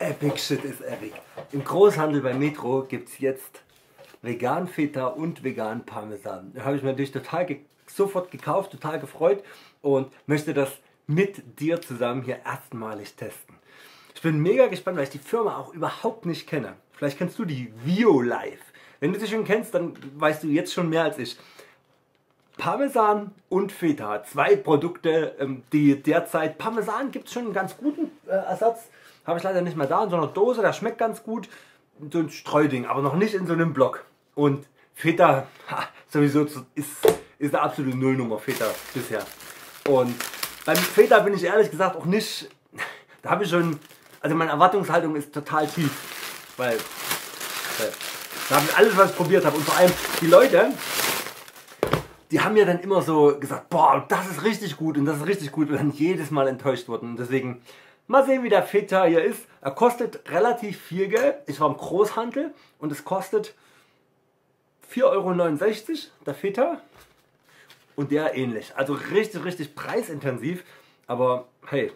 Epic Shit ist epic. Im Großhandel bei Metro gibt es jetzt vegan Feta und vegan Parmesan. Da habe ich mir natürlich total sofort gekauft, total gefreut und möchte das mit dir zusammen hier erstmalig testen. Ich bin mega gespannt, weil ich die Firma auch überhaupt nicht kenne. Vielleicht kennst du die VioLife. Wenn du sie schon kennst, dann weißt du jetzt schon mehr als ich. Parmesan und Feta, zwei Produkte, die derzeit... Parmesan gibt es schon einen ganz guten Ersatz, habe ich leider nicht mehr da, in so einer Dose, der schmeckt ganz gut. So ein Streuding, aber noch nicht in so einem Block. Und Feta, sowieso ist eine absolute Nullnummer, Feta bisher. Und beim Feta bin ich ehrlich gesagt auch nicht... Da habe ich schon... Also meine Erwartungshaltung ist total tief, weil da habe ich alles, was ich probiert habe. Und vor allem die Leute, die haben ja dann immer so gesagt, boah, das ist richtig gut und das ist richtig gut. Und dann jedes Mal enttäuscht wurden. Und deswegen, mal sehen, wie der Feta hier ist. Er kostet relativ viel Geld. Ich war im Großhandel und es kostet 4,69 € der Feta. Und der ähnlich. Also richtig, richtig preisintensiv. Aber hey,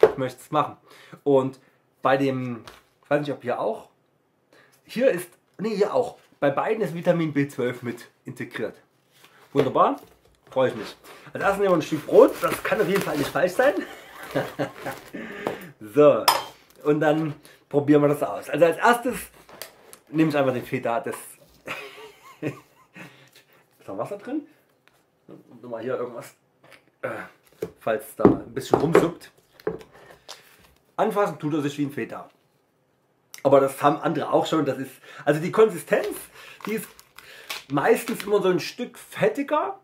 ich möchte es machen. Und bei dem, ich weiß nicht, ob hier auch, hier ist... Ne, hier auch. Bei beiden ist Vitamin B12 mit integriert. Wunderbar, freue ich mich. Als erstes nehmen wir ein Stück Brot, das kann auf jeden Fall nicht falsch sein. So, und dann probieren wir das aus. Also als erstes nehme ich einfach den Feta. Das ist noch Wasser drin. Nochmal hier irgendwas, falls da ein bisschen rumsuppt. Anfassen tut er sich wie ein Feta. Aber das haben andere auch schon, das ist, also die Konsistenz, die ist meistens immer so ein Stück fettiger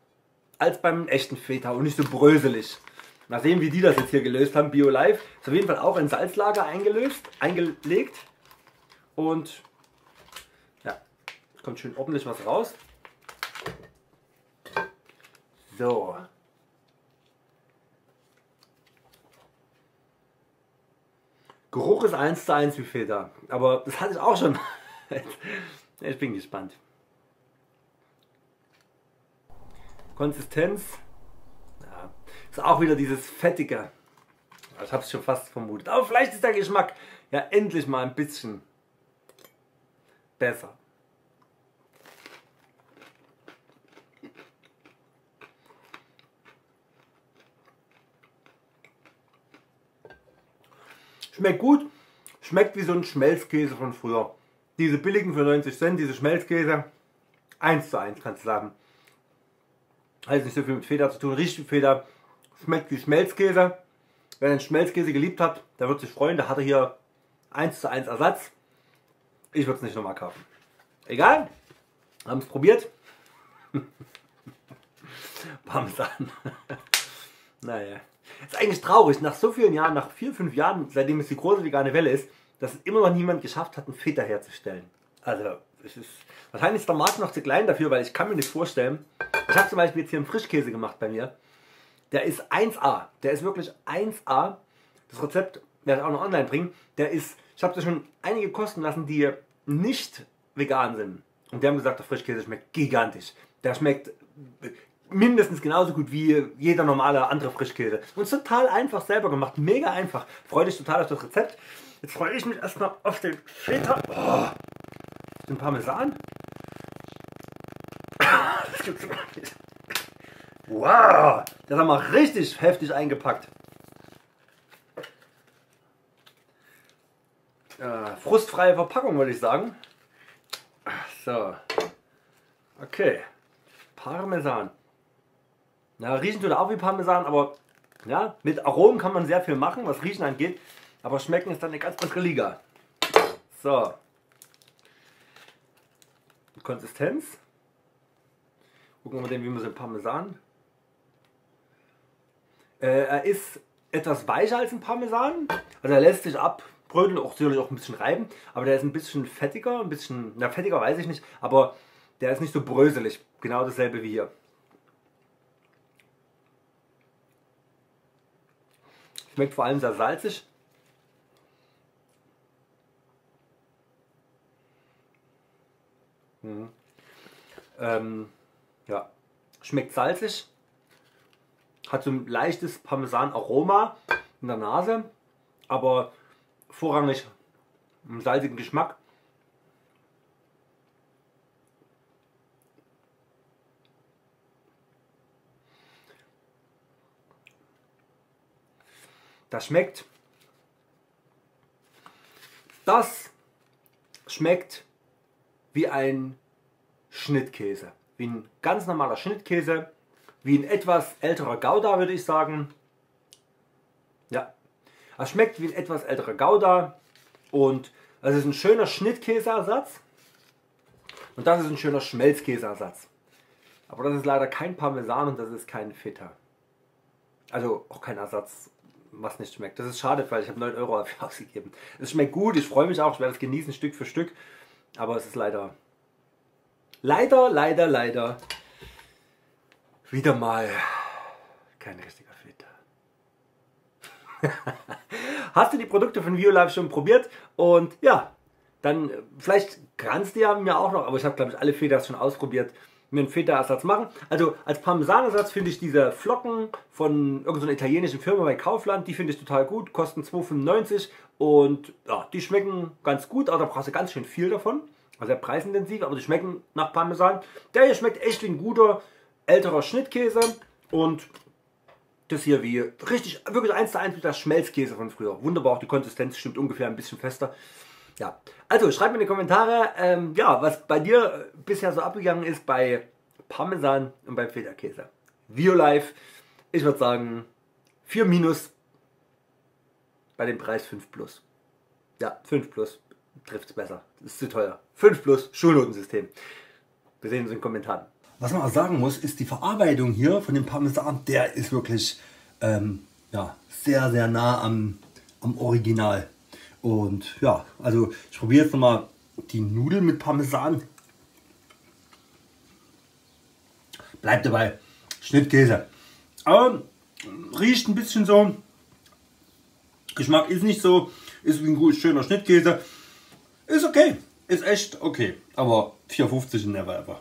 als beim echten Feta und nicht so bröselig. Mal sehen, wie die das jetzt hier gelöst haben, VioLife. Ist auf jeden Fall auch in Salzlager eingelegt und ja, es kommt schön ordentlich was raus. So. Geruch ist 1:1 wie Feta, aber das hatte ich auch schon. Ich bin gespannt. Konsistenz, ja, ist auch wieder dieses Fettige. Ich habe es schon fast vermutet, aber vielleicht ist der Geschmack ja endlich mal ein bisschen besser. Schmeckt gut, schmeckt wie so ein Schmelzkäse von früher. Diese billigen für 90 Cent, diese Schmelzkäse, 1:1 kannst du sagen. Hat nicht so viel mit Feta zu tun, riecht wie Feta, schmeckt wie Schmelzkäse. Wer den Schmelzkäse geliebt hat, der wird sich freuen, der hatte hier 1:1 Ersatz. Ich würde es nicht nochmal kaufen. Egal, haben es probiert. Parmesan. Naja. Das ist eigentlich traurig, nach so vielen Jahren, nach 4-5 Jahren, seitdem es die große vegane Welle ist, dass es immer noch niemand geschafft hat, einen Feta herzustellen. Also, wahrscheinlich ist der Markt noch zu klein dafür, weil ich kann mir nicht vorstellen. Ich habe zum Beispiel jetzt hier einen Frischkäse gemacht bei mir. Der ist 1A, der ist wirklich 1A. Das Rezept werde ich auch noch online bringen. Der ist, ich habe da schon einige kosten lassen, die nicht vegan sind. Und die haben gesagt, der Frischkäse schmeckt gigantisch. Der schmeckt... mindestens genauso gut wie jeder normale andere Frischkäse. Und ist total einfach selber gemacht. Mega einfach. Freue dich total auf das Rezept. Jetzt freue ich mich erstmal auf den Feta. Oh, den Parmesan. Das gibt's gar nicht. Wow. Das haben wir richtig heftig eingepackt. Frustfreie Verpackung würde ich sagen. So. Okay. Parmesan. Ja, riechen tut auch wie Parmesan, aber ja, mit Aromen kann man sehr viel machen, was Riechen angeht, aber Schmecken ist dann eine ganz andere Liga. So. Konsistenz. Gucken wir den, wie wir den Parmesan. Er ist etwas weicher als ein Parmesan, also er lässt sich abbröteln, auch sicherlich auch ein bisschen reiben, aber der ist ein bisschen fettiger, ein bisschen, na fettiger weiß ich nicht, aber der ist nicht so bröselig, genau dasselbe wie hier. Schmeckt vor allem sehr salzig. Ja, schmeckt salzig. Hat so ein leichtes Parmesan-Aroma in der Nase. Aber vorrangig einen salzigen Geschmack. Das schmeckt. Das schmeckt wie ein Schnittkäse. Wie ein ganz normaler Schnittkäse. Wie ein etwas älterer Gouda, würde ich sagen. Ja, es schmeckt wie ein etwas älterer Gouda. Und das ist ein schöner Schnittkäseersatz. Und das ist ein schöner Schmelzkäseersatz. Aber das ist leider kein Parmesan und das ist kein Feta. Also auch kein Ersatz, was nicht schmeckt. Das ist schade, weil ich habe 9 Euro dafür ausgegeben. Es schmeckt gut, ich freue mich auch, ich werde es genießen Stück für Stück. Aber es ist leider wieder mal kein richtiger Feta. Hast du die Produkte von VioLife schon probiert? Und ja, dann vielleicht kannst du ja mir auch noch, aber ich habe glaube ich alle Fetas schon ausprobiert, mir einen Feta-Ersatz machen. Also als Parmesan-Ersatz finde ich diese Flocken von irgendeiner italienischen Firma bei Kaufland, die finde ich total gut, kosten 2,95 € und ja, die schmecken ganz gut, aber da brauchst du ganz schön viel davon, also sehr preisintensiv, aber die schmecken nach Parmesan. Der hier schmeckt echt wie ein guter, älterer Schnittkäse und das hier wie richtig, wirklich 1:1 mit der Schmelzkäse von früher. Wunderbar, auch die Konsistenz stimmt ungefähr, ein bisschen fester. Ja, also schreibt mir in die Kommentare, ja, was bei dir bisher so abgegangen ist bei Parmesan und beim Feta-Käse. VioLife, ich würde sagen 4- bei dem Preis 5+. Ja, 5+ trifft es besser, ist zu teuer. 5+, Schulnotensystem. Wir sehen uns in den Kommentaren. Was man auch sagen muss, ist die Verarbeitung hier von dem Parmesan, der ist wirklich ja, sehr, sehr nah am Original. Und ja, also ich probiere jetzt nochmal die Nudeln mit Parmesan. Bleibt dabei, Schnittkäse. Aber riecht ein bisschen so, Geschmack ist nicht so, ist wie ein gut schöner Schnittkäse. Ist okay, ist echt okay, aber 4,50 € never ever.